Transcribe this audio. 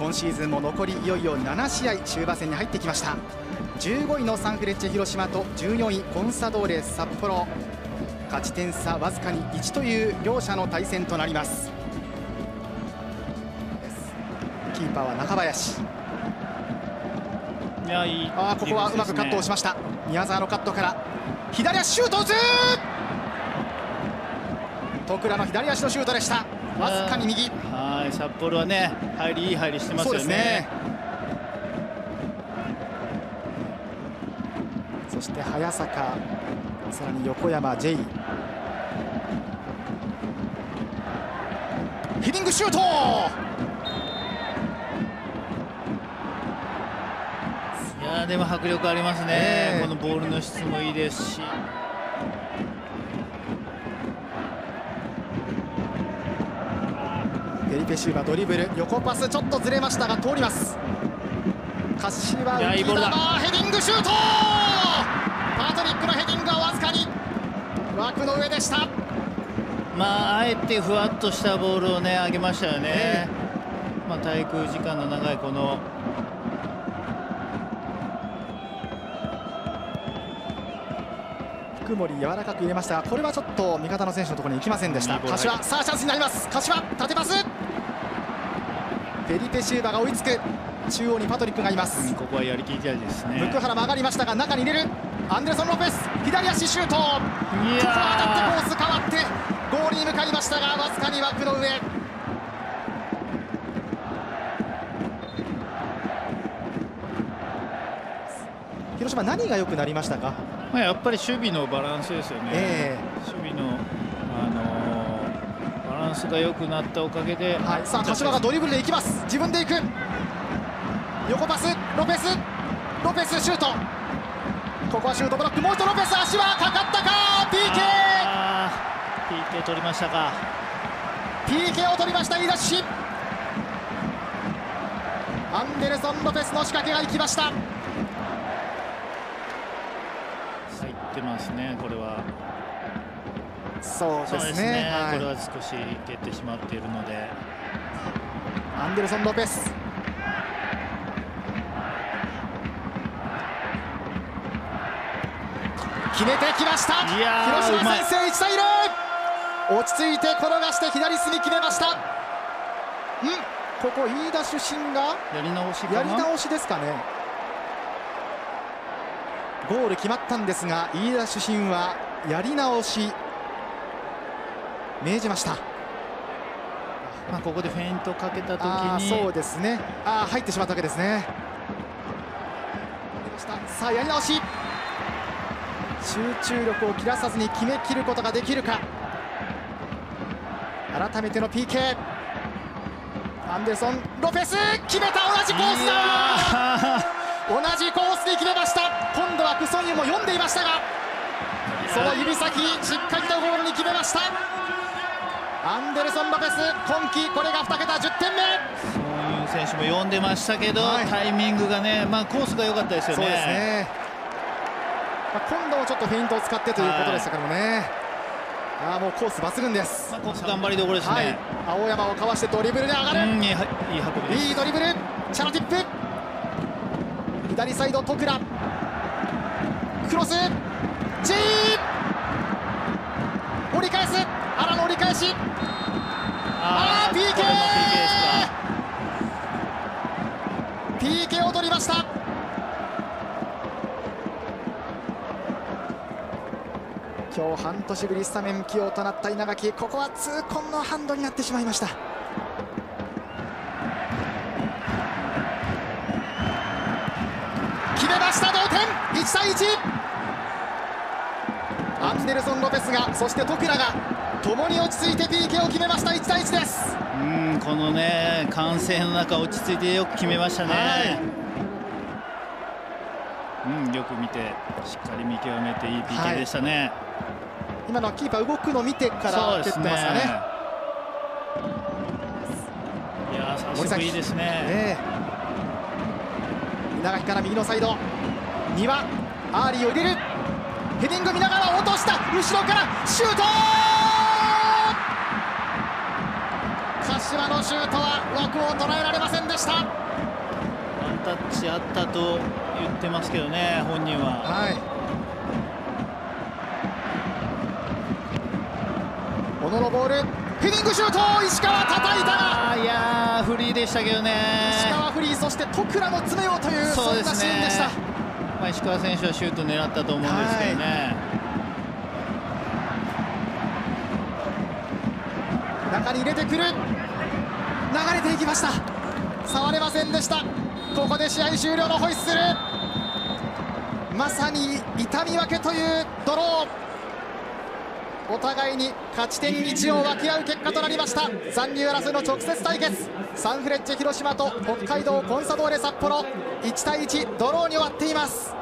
今シーズンも残りいよいよ7試合終盤戦に入ってきました。15位のサンフレッチェ広島と14位コンサドーレ札幌、勝ち点差わずかに1という両者の対戦となります。キーパーは中林。ここはうまくカットをしました。宮澤のカットから左足シュートを打つ。徳良の左足のシュートでした。わずかに右。はい、札幌はね、いい入りしてますよね。そうですね。そして早坂、さらに横山 J、 ヘディングシュート。でも迫力ありますね、このボールの質もいいですし、フェリペ・シューバドリブル、横パスちょっとずれましたが通ります。柏浮き球、ヘディングシュート。パトリックのヘディングはわずかに枠の上でした。あえてふわっとしたボールをね上げましたよね。滞空時間の長いこの福森、柔らかく入れましたが、これはちょっと味方の選手のところに行きませんでした。柏、さあチャンスになります。柏、立てパス。フェリペ・シューバが追いつく。中央にパトリックがいます。ここはやりきりたいですね。福原曲がりましたが中に入れる。アンデルソン・ロペス、左足シュート。ここは当たってコース変わってゴールに向かいましたがわずかに枠の上。広島、何が良くなりましたか。やっぱり守備のバランスですよね。守備の、バランスが良くなったおかげで、さあ柏がドリブルで行きます。自分で行く。横パス、ロペス、ロペスシュート。ここはシュートブロック、もう一度ロペス、足はかかったか。 PK 取りましたか。 PK を取りました。いいダッシュ。アンデルソン・ロペスの仕掛けが行きました。ってますね、これは。そうですね、これは少し蹴ってしまっているので。アンデルソン・ロペス、決めてきました。広島先制1対0。落ち着いて転がして左隅決めました。ここ飯田主審がやり直しですかね。ゴール決まったんですが飯田主審はやり直し命じました。ここでフェイントかけた時にそうですね、入ってしまったわけですね。さあやり直し。集中力を切らさずに決めきることができるか。改めての PK。 アンデルソン・ロペス決めた。同じコースだ。同じコースで決めました。今度はクソンユも読んでいましたがその指先しっかりとゴールに決めました。アンデルソン・ロペス、今季これが2桁10点目。ソンユ選手も読んでましたけど、タイミングがね、コースが良かったですよね。そうですね、今度はちょっとフェイントを使ってということでしたからね。もうコース抜群です。コース頑張りどころですね。青山をかわしてドリブルで上がる。いいドリブル。チャノティップ、左サイド、徳良、クロス、G、折り返す、原の折り返し、PK を取りました。今日半年ぶりスタメン起用となった稲垣、ここは痛恨のハンドになってしまいました。1対1。アンデルソン・ロペスがそして徳良が共に落ち着いて PK を決めました。1対1です。このね歓声の中落ち着いてよく決めましたね。よく見てしっかり見極めていい PK でしたね。今のはキーパー動くの見てから蹴ってますかね。いやー早速いいですね。稲垣から右のサイド、丹羽、アーリーを入れる。ヘディング見ながら落とした。後ろからシュート。柏島のシュートは枠を捉えられませんでした。ワンタッチあったと言ってますけどね、本人は。はい。小野のボール、ヘディングシュート、石川叩いたが。いやー、フリーでしたけどね。石川フリー、そして徳良の詰めようという、そんなシーンでした。まあ、石川選手はシュート狙ったと思うんですけどね。中に入れてくる、流れていきました。触れませんでした。ここで試合終了のホイッスル、まさに痛み分けというドロー。お互いに勝ち点1を分け合う結果となりました。残留争いの直接対決、サンフレッチェ広島と北海道コンサドーレ札幌、1対1ドローに終わっています。